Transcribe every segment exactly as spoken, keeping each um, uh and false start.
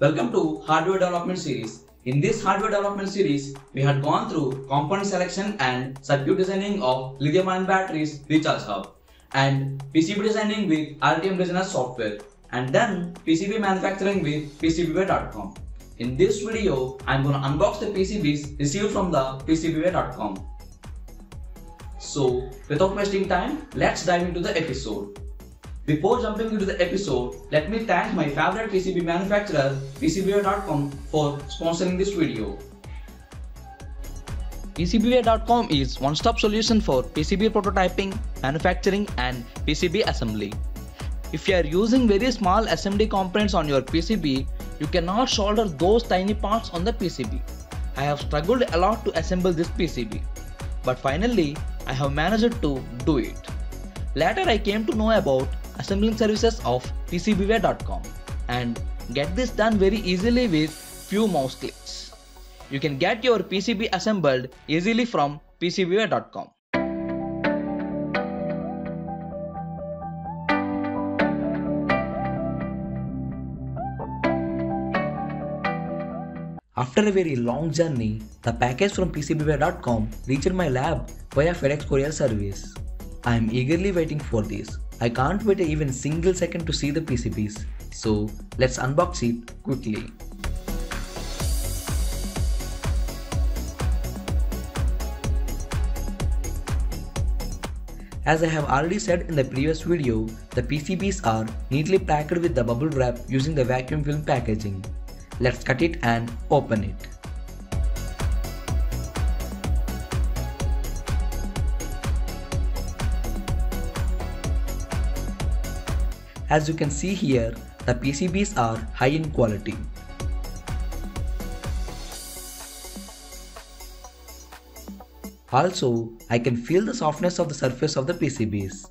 Welcome to Hardware Development Series. In this Hardware Development Series, we had gone through component selection and circuit designing of lithium-ion batteries recharge hub, and P C B designing with Altium Designer software, and then P C B manufacturing with P C B way dot com. In this video, I am going to unbox the P C Bs received from the P C B way dot com. So, without wasting time, let's dive into the episode. Before jumping into the episode, let me thank my favorite P C B manufacturer P C B way dot com for sponsoring this video. P C B way dot com is one-stop solution for P C B prototyping, manufacturing and P C B assembly. If you are using very small assembly components on your P C B, you cannot solder those tiny parts on the P C B. I have struggled a lot to assemble this P C B, but finally I have managed to do it. Later I came to know about assembling services of P C B way dot com and get this done very easily with few mouse clicks. You can get your P C B assembled easily from P C B way dot com. After a very long journey, the package from P C B way dot com reached my lab via FedEx courier service. I am eagerly waiting for this. I can't wait even single second to see the P C Bs. So let's unbox it quickly. As I have already said in the previous video, the P C Bs are neatly packed with the bubble wrap using the vacuum film packaging. Let's cut it and open it. As you can see here, the P C Bs are high in quality. Also, I can feel the softness of the surface of the P C Bs.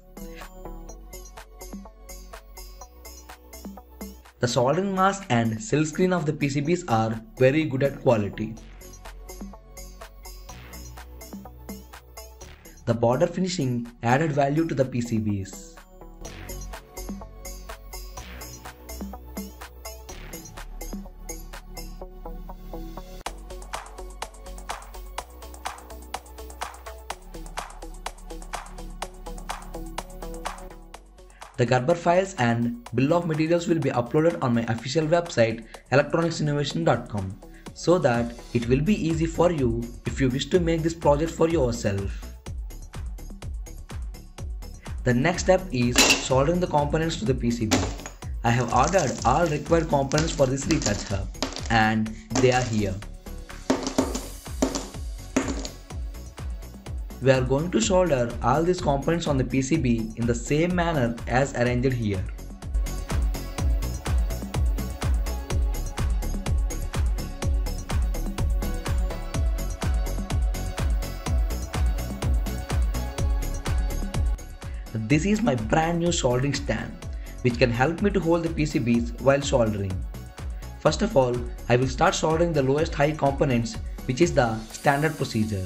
The soldering mask and seal screen of the P C Bs are very good at quality. The border finishing added value to the P C Bs. The Gerber files and bill of materials will be uploaded on my official website electronics innovation dot com, so that it will be easy for you if you wish to make this project for yourself. The next step is soldering the components to the P C B. I have ordered all required components for this recharge hub and they are here. We are going to solder all these components on the P C B in the same manner as arranged here. This is my brand new soldering stand, which can help me to hold the P C Bs while soldering. First of all, I will start soldering the lowest high components, which is the standard procedure.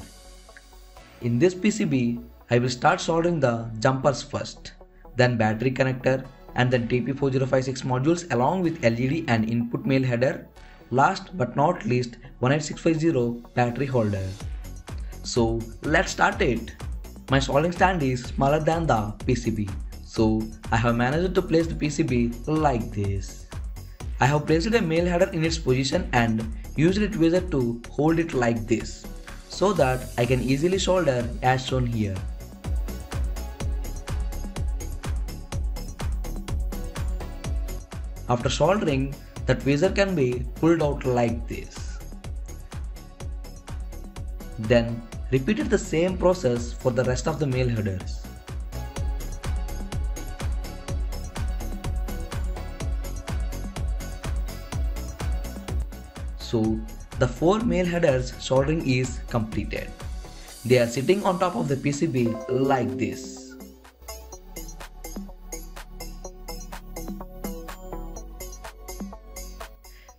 In this P C B, I will start soldering the jumpers first, then battery connector and then T P four zero five six modules along with L E D and input mail header, last but not least one eight six five zero battery holder. So let's start it. My soldering stand is smaller than the P C B, so I have managed to place the P C B like this. I have placed a mail header in its position and used a tweezer to hold it like this, so that I can easily solder as shown here. After soldering, the tweezer can be pulled out like this. Then repeated the same process for the rest of the mail headers. So, the four mail headers soldering is completed. They are sitting on top of the P C B like this.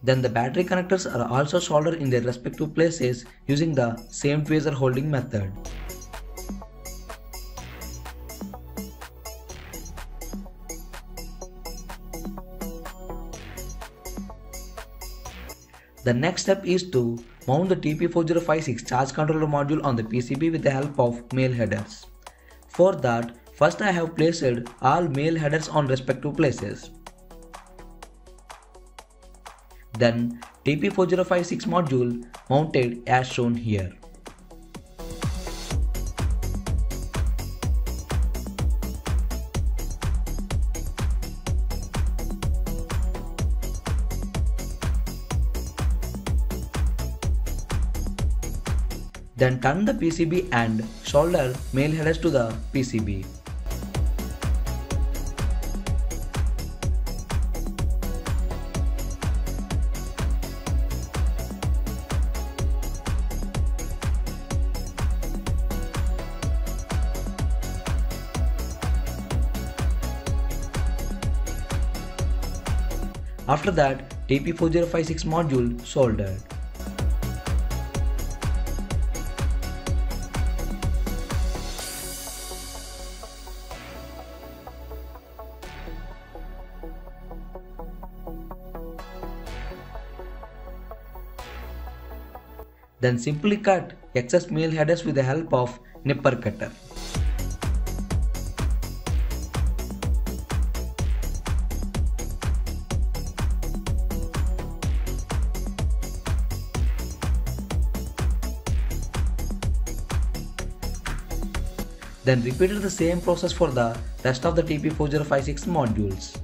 Then the battery connectors are also soldered in their respective places using the same tweezer holding method. The next step is to mount the T P four zero five six charge controller module on the P C B with the help of mail headers. For that, first I have placed all mail headers on respective places. Then T P four zero five six module mounted as shown here. Then turn the P C B and solder mail headers to the P C B. After that, T P four zero five six module soldered. Then simply cut excess mail headers with the help of nipper cutter. Then repeated the same process for the rest of the T P four zero five six modules.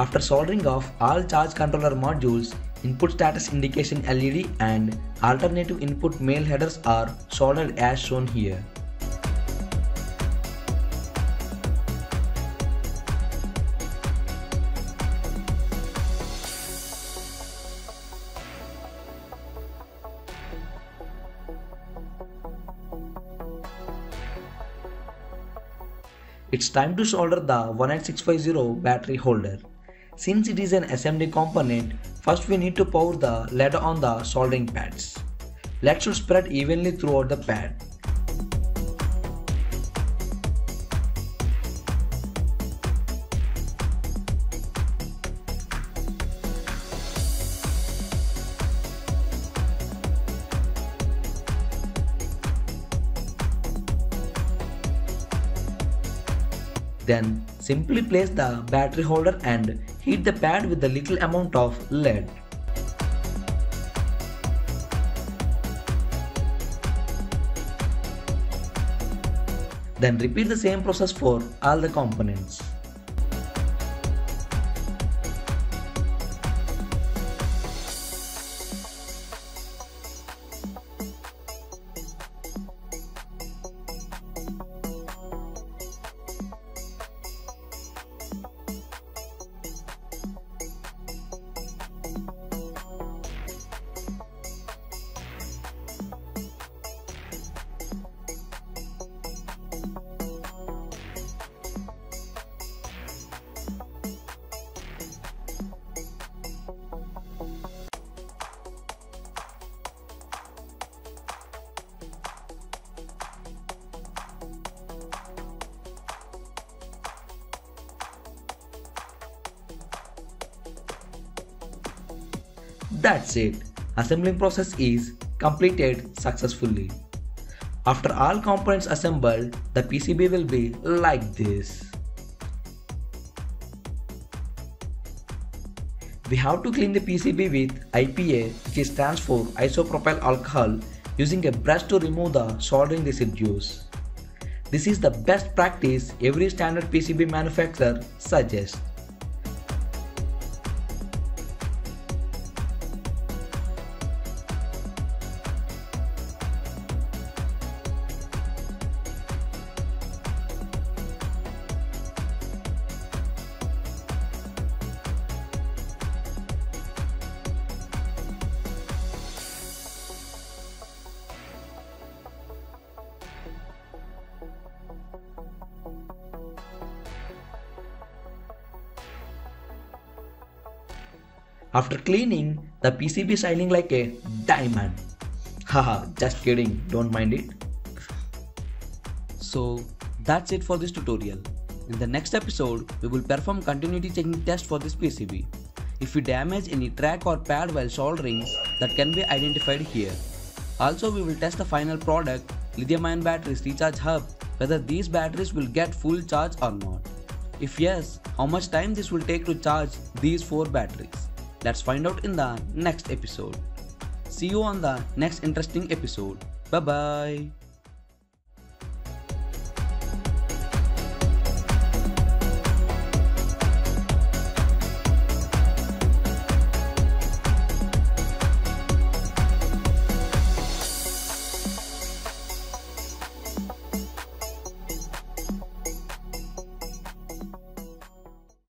After soldering off all charge controller modules, input status indication L E D and alternative input mail headers are soldered as shown here. It's time to solder the one eight six five zero battery holder. Since it is an S M D component, first we need to pour the lead on the soldering pads. Lead should spread evenly throughout the pad. Then simply place the battery holder and heat the pad with a little amount of lead. Then repeat the same process for all the components. That's it. Assembling process is completed successfully. After all components assembled, the P C B will be like this. We have to clean the P C B with I P A, which stands for isopropyl alcohol, using a brush to remove the soldering residues. This is the best practice every standard P C B manufacturer suggests. After cleaning, the P C B shining like a diamond. Haha, just kidding, don't mind it. So that's it for this tutorial. In the next episode, we will perform continuity checking test for this P C B. If we damage any track or pad while soldering, that can be identified here. Also, we will test the final product, lithium-ion batteries recharge hub, whether these batteries will get full charge or not. If yes, how much time this will take to charge these four batteries. Let's find out in the next episode. See you on the next interesting episode. Bye bye.